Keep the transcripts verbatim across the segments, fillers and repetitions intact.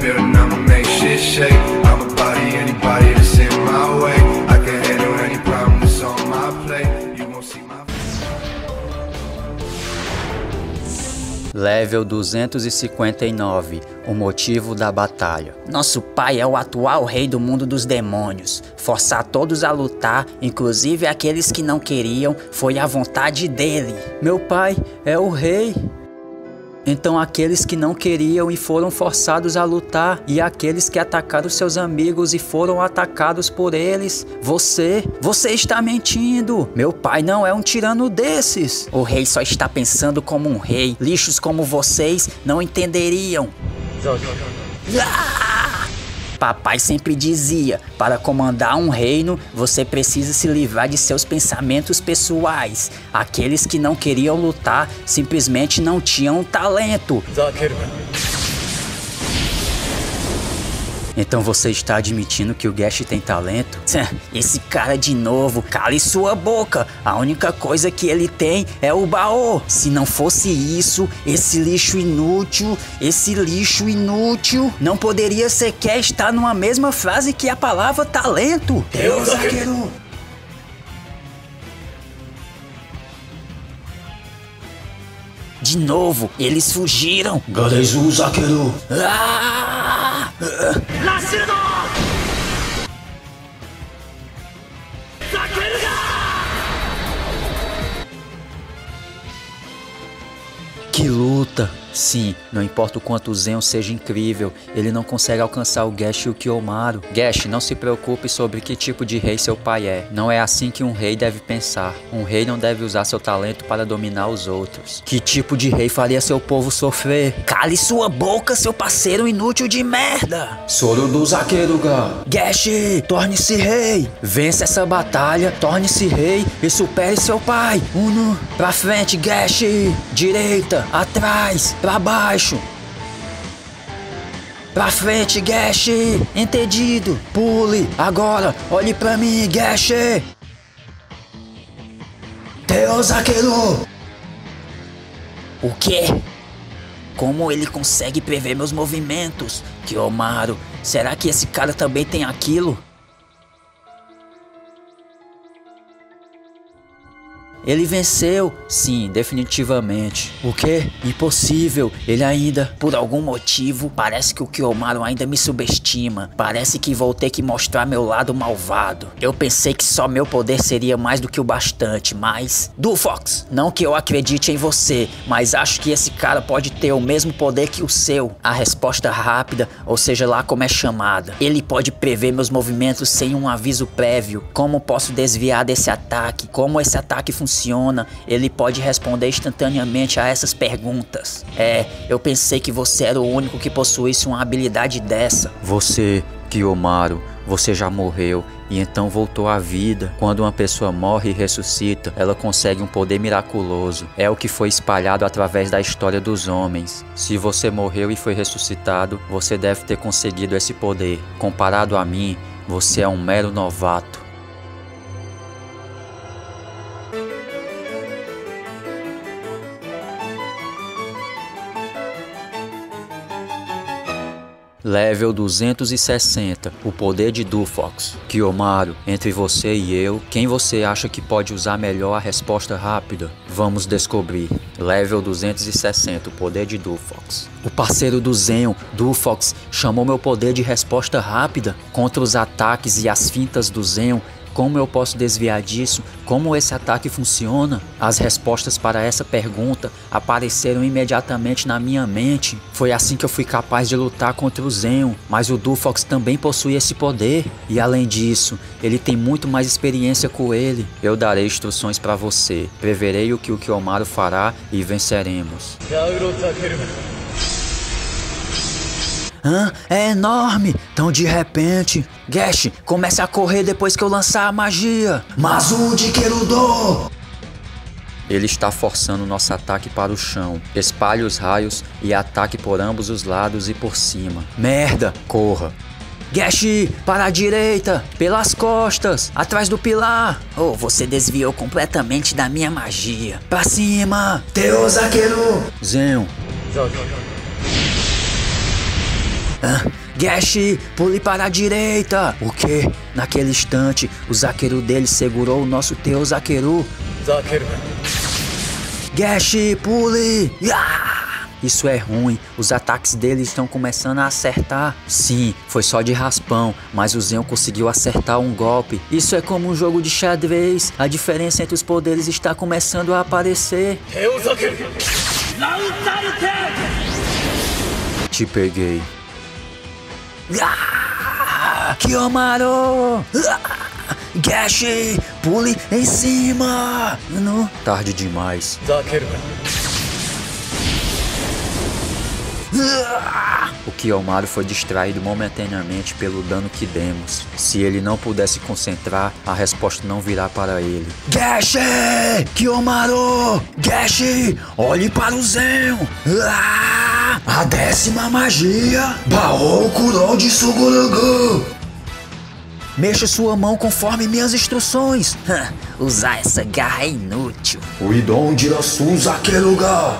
building, I'ma make shit shake. I'ma body anybody that's in my way. I can handle any problem that's on my plate. You won't see my face. Level duzentos e cinquenta e nove. O motivo da batalha. Nosso pai é o atual rei do mundo dos demônios. Forçar todos a lutar, inclusive aqueles que não queriam, foi a vontade dele. Meu pai é o rei. Então aqueles que não queriam e foram forçados a lutar, e aqueles que atacaram seus amigos e foram atacados por eles. Você, você está mentindo. Meu pai não é um tirano desses. O rei só está pensando como um rei. Lixos como vocês não entenderiam. Ah! Papai sempre dizia, para comandar um reino, você precisa se livrar de seus pensamentos pessoais. Aqueles que não queriam lutar, simplesmente não tinham talento. Zakeru. Então você está admitindo que o Gash tem talento? Esse cara de novo, cale sua boca. A única coisa que ele tem é o baú. Se não fosse isso, esse lixo inútil, esse lixo inútil, não poderia sequer estar numa mesma frase que a palavra talento. Teuzaqueru. De novo, eles fugiram. Garyuzu Zakeru. Ah! Que luta! Sim, não importa o quanto o Zeno seja incrível, ele não consegue alcançar o Gash e o Kiyomaro. Gash, não se preocupe sobre que tipo de rei seu pai é. Não é assim que um rei deve pensar. Um rei não deve usar seu talento para dominar os outros. Que tipo de rei faria seu povo sofrer? Cale sua boca, seu parceiro inútil de merda! Soro do Zakeruga! Gash, torne-se rei! Vença essa batalha, torne-se rei e supere seu pai! Uno, pra frente, Gash! Direita, atrás! Pra baixo. Pra frente, Gash. Entendido. Pule. Agora, olhe pra mim, Gash. Teuzaqueru. O quê? Como ele consegue prever meus movimentos? Kiyomaro, será que esse cara também tem aquilo? Ele venceu? Sim, definitivamente. O quê? Impossível. Ele ainda... Por algum motivo, parece que o Kiyomaro ainda me subestima. Parece que vou ter que mostrar meu lado malvado. Eu pensei que só meu poder seria mais do que o bastante, mas... DuFox, não que eu acredite em você, mas acho que esse cara pode ter o mesmo poder que o seu. A resposta rápida, ou seja lá como é chamada. Ele pode prever meus movimentos sem um aviso prévio. Como posso desviar desse ataque? Como esse ataque funciona? Funciona, ele pode responder instantaneamente a essas perguntas. É, eu pensei que você era o único que possuísse uma habilidade dessa. Você, Kiyomaro, você já morreu e então voltou à vida. Quando uma pessoa morre e ressuscita, ela consegue um poder miraculoso. É o que foi espalhado através da história dos homens. Se você morreu e foi ressuscitado, você deve ter conseguido esse poder. Comparado a mim, você é um mero novato. Level duzentos e sessenta. O poder de DuFox. Kiyomaro, entre você e eu, quem você acha que pode usar melhor a resposta rápida? Vamos descobrir. Level duzentos e sessenta. O poder de DuFox. O parceiro do Zeno, DuFox, chamou meu poder de resposta rápida. Contra os ataques e as fintas do Zeno, como eu posso desviar disso? Como esse ataque funciona? As respostas para essa pergunta apareceram imediatamente na minha mente. Foi assim que eu fui capaz de lutar contra o Zeno, mas o DuFox também possui esse poder. E além disso, ele tem muito mais experiência com ele. Eu darei instruções para você. Preverei o que o Kiyomaro fará e venceremos. Hã? É enorme! Tão de repente... Gash, comece a correr depois que eu lançar a magia! Mazu de Querudo! Ele está forçando nosso ataque para o chão. Espalhe os raios e ataque por ambos os lados e por cima. Merda! Corra! Gash, para a direita, pelas costas, atrás do pilar. Oh, você desviou completamente da minha magia. Pra cima! Teuzaqueru! Zeno! Ah, Gash, pule para a direita. O quê? Naquele instante, o Zakeru dele segurou o nosso Teuzaqueru. Zakeru. Gash, pule. Ah! Isso é ruim. Os ataques dele estão começando a acertar. Sim, foi só de raspão, mas o Zeno conseguiu acertar um golpe. Isso é como um jogo de xadrez. A diferença entre os poderes está começando a aparecer. Teuzaqueru. Te peguei. Ah, Kiyomaro! Ah, Gash, pule em cima! Não, tarde demais. Zakeru. Ah, o Kiyomaro foi distraído momentaneamente pelo dano que demos. Se ele não pudesse concentrar, a resposta não virá para ele. Gash! Kiyomaro! Gash! Olhe para o Zeno! Ah! A décima magia, Baou Kural de Sugurugu. Mexa sua mão conforme minhas instruções. Usar essa garra é inútil. O Idon Dirasu Zakeruga.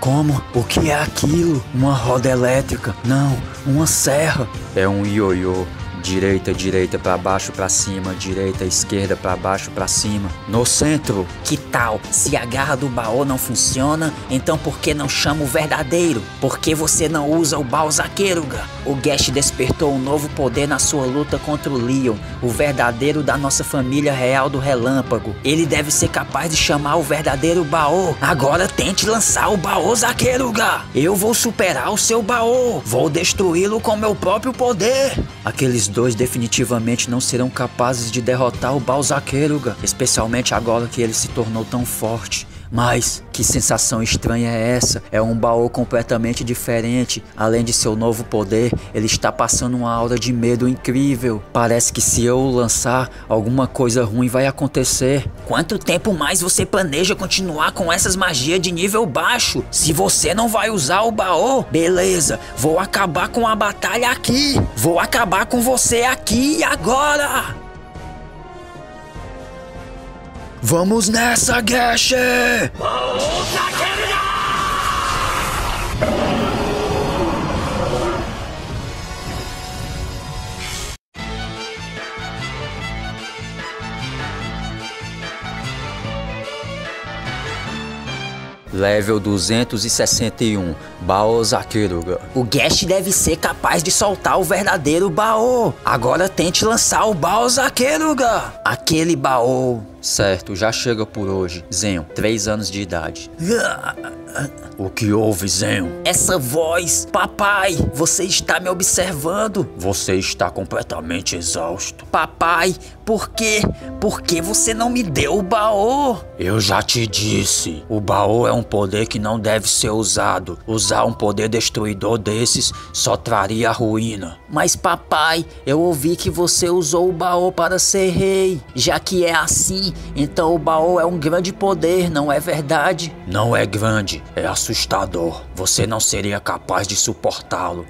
Como? O que é aquilo? Uma roda elétrica? Não, uma serra. É um ioiô. Direita, direita, pra baixo, pra cima. Direita, esquerda, pra baixo, pra cima. No centro. Que tal? Se a garra do baú não funciona, então por que não chama o verdadeiro? Por que você não usa o Baou Zakeruga? O Gash despertou um novo poder na sua luta contra o Leon, o verdadeiro da nossa família real do relâmpago. Ele deve ser capaz de chamar o verdadeiro baú. Agora tente lançar o Baou Zakeruga. Eu vou superar o seu baú. Vou destruí-lo com meu próprio poder. Aqueles dois definitivamente não serão capazes de derrotar o Baou Zakeruga, especialmente agora que ele se tornou tão forte. Mas que sensação estranha é essa? É um baú completamente diferente. Além de seu novo poder, ele está passando uma aura de medo incrível. Parece que se eu o lançar, alguma coisa ruim vai acontecer. Quanto tempo mais você planeja continuar com essas magias de nível baixo? Se você não vai usar o baú, beleza, vou acabar com a batalha aqui. Vou acabar com você aqui e agora. Vamos nessa, Gash! Level duzentos e sessenta e um, Baou Zakeruga. O Gash deve ser capaz de soltar o verdadeiro Baou. Agora tente lançar o Baou Zakeruga. Aquele Baou. Certo, já chega por hoje. Zeno, três anos de idade. O que houve, Zeno? Essa voz. Papai, você está me observando? Você está completamente exausto. Papai, por quê? Por que você não me deu o baú? Eu já te disse. O baú é um poder que não deve ser usado. Usar um poder destruidor desses só traria ruína. Mas papai, eu ouvi que você usou o baú para ser rei. Já que é assim, então o baú é um grande poder, não é verdade? Não é grande, é assustador. Você não seria capaz de suportá-lo.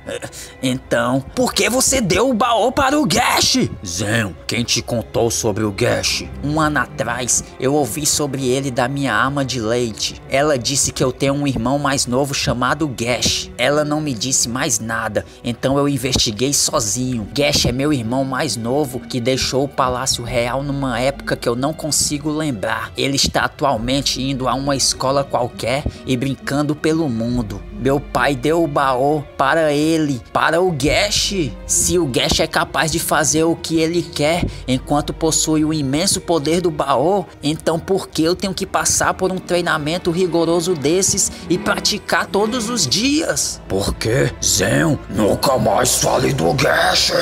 Então, por que você deu o baú para o Gash? Zeno, quem te contou sobre o Gash? Um ano atrás, eu ouvi sobre ele da minha ama de leite. Ela disse que eu tenho um irmão mais novo chamado Gash. Ela não me disse mais nada, então eu investiguei sozinho. Gash é meu irmão mais novo que deixou o Palácio Real numa época que eu não consigo lembrar. Ele está atualmente indo a uma escola qualquer e brincando pelo mundo. Meu pai deu o baú para ele, para o Gash. Se o Gash é capaz de fazer o que ele quer, enquanto possui o imenso poder do baú, então por que eu tenho que passar por um treinamento rigoroso desses e praticar todos os dias? Por que, Zeno, nunca mais fale do Gash?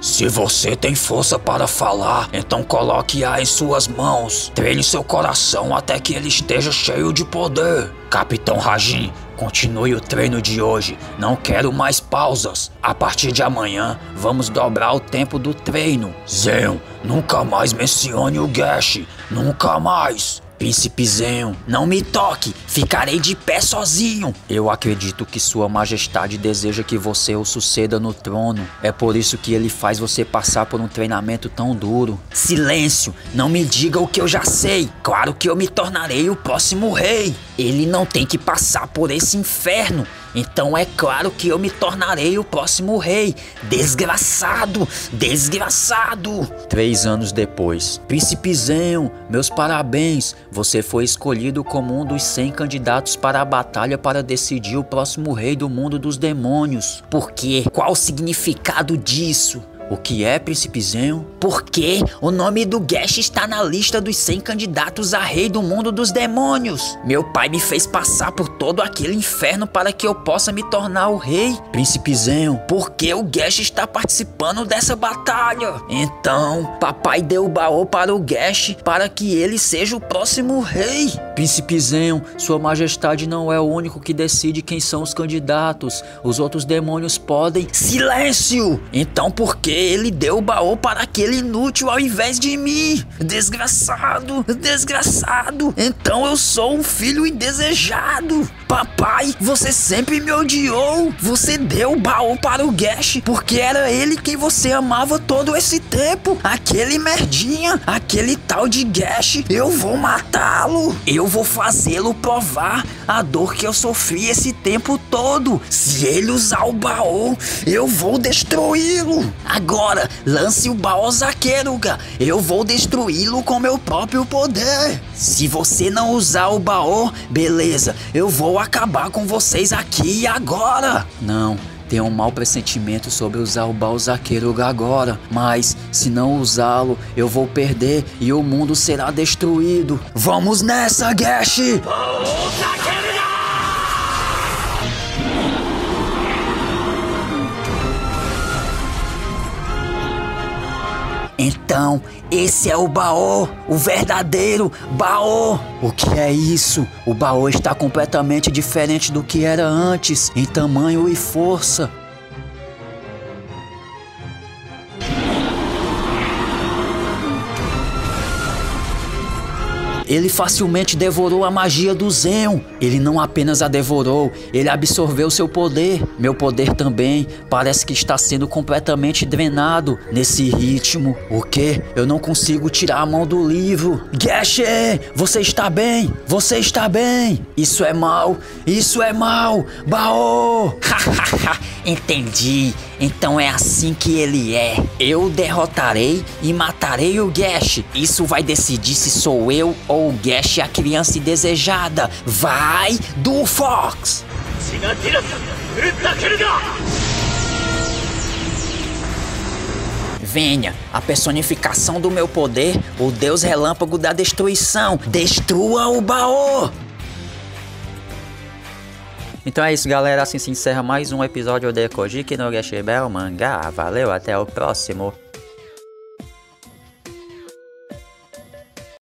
Se você tem força para falar, então coloque-a em suas mãos. Treine seu coração até que ele esteja cheio de poder. Capitão Rajin, continue o treino de hoje. Não quero mais pausas. A partir de amanhã, vamos dobrar o tempo do treino. Zeno, nunca mais mencione o Gash. Nunca mais. Príncipe Zeno, não me toque, ficarei de pé sozinho. Eu acredito que sua majestade deseja que você o suceda no trono. É por isso que ele faz você passar por um treinamento tão duro. Silêncio, não me diga o que eu já sei. Claro que eu me tornarei o próximo rei. Ele não tem que passar por esse inferno. Então é claro que eu me tornarei o próximo rei. Desgraçado, desgraçado. Três anos depois. Príncipe Zeno, meus parabéns. Você foi escolhido como um dos cem candidatos para a batalha para decidir o próximo rei do mundo dos demônios. Por quê? Qual o significado disso? O que é, Príncipe Zeno? Porque o nome do Gash está na lista dos cem candidatos a rei do mundo dos demônios. Meu pai me fez passar por todo aquele inferno para que eu possa me tornar o rei. Príncipe Zeno, por que o Gash está participando dessa batalha? Então, papai deu o baú para o Gash para que ele seja o próximo rei. Príncipe Zeno, sua majestade não é o único que decide quem são os candidatos. Os outros demônios podem... Silêncio! Então por que ele deu o baú para aquele inútil ao invés de mim? Desgraçado, desgraçado. Então eu sou um filho indesejado. Papai, você sempre me odiou. Você deu o baú para o Gash porque era ele quem você amava todo esse tempo. Aquele merdinha, aquele tal de Gash. Eu vou matá-lo. Eu vou fazê-lo provar a dor que eu sofri esse tempo todo. Se ele usar o baú, eu vou destruí-lo. Agora, lance o baú, Zakeru. Eu vou destruí-lo com meu próprio poder. Se você não usar o baú, beleza, eu vou acabar com vocês aqui e agora. Não, tenho um mau pressentimento sobre usar o baú, Zakeru, agora. Mas, se não usá-lo, eu vou perder e o mundo será destruído. Vamos nessa, Gash! Então, esse é o baú, o verdadeiro baú. O que é isso? O baú está completamente diferente do que era antes, em tamanho e força. Ele facilmente devorou a magia do Zeno. Ele não apenas a devorou, ele absorveu seu poder. Meu poder também parece que está sendo completamente drenado nesse ritmo. O quê? Eu não consigo tirar a mão do livro. Gash, você está bem? Você está bem? Isso é mal, isso é mal. Baú! Entendi. Então é assim que ele é. Eu derrotarei e matarei o Gash. Isso vai decidir se sou eu ou o Gash a criança indesejada. Vai, DuFox! Venha, a personificação do meu poder, o Deus Relâmpago da Destruição. Destrua o baú! Então é isso, galera. Assim se encerra mais um episódio de Konjiki no Gash Bell mangá. Valeu, até o próximo.